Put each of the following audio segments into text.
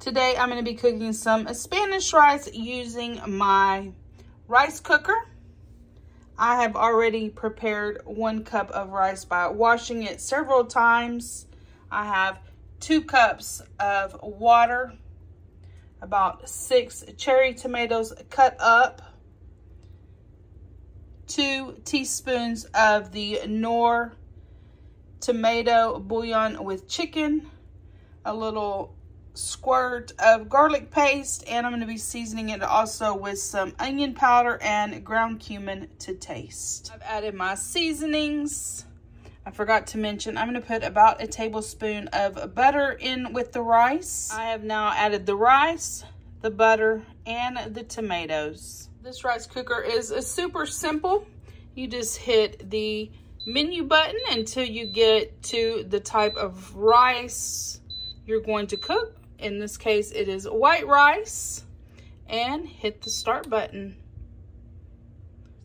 Today I'm going to be cooking some Spanish rice using my rice cooker. I have already prepared 1 cup of rice by washing it several times. I have 2 cups of water, about 6 cherry tomatoes cut up, 2 teaspoons of the Knorr tomato bouillon with chicken, a little squirt of garlic paste, and I'm going to be seasoning it also with some onion powder and ground cumin to taste. I've added my seasonings. I forgot to mention I'm going to put about 1 tablespoon of butter in with the rice. I have now added the rice, the butter, and the tomatoes. This rice cooker is super simple. You just hit the menu button until you get to the type of rice you're going to cook. In this case, it is white rice, and hit the start button.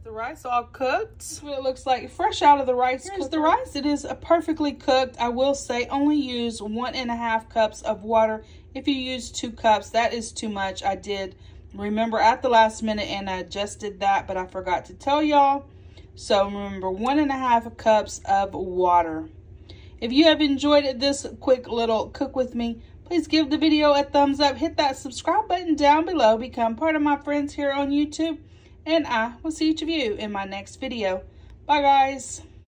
The rice all cooked. This is what it looks like fresh out of the rice cooker. Here's the rice. It is perfectly cooked. I will say only use 1.5 cups of water. If you use 2 cups, that is too much. I did remember at the last minute and I adjusted that, but I forgot to tell y'all. So remember 1.5 cups of water. If you have enjoyed this quick little cook with me, please give the video a thumbs up. Hit that subscribe button down below. Become part of my friends here on YouTube. And I will see each of you in my next video. Bye, guys.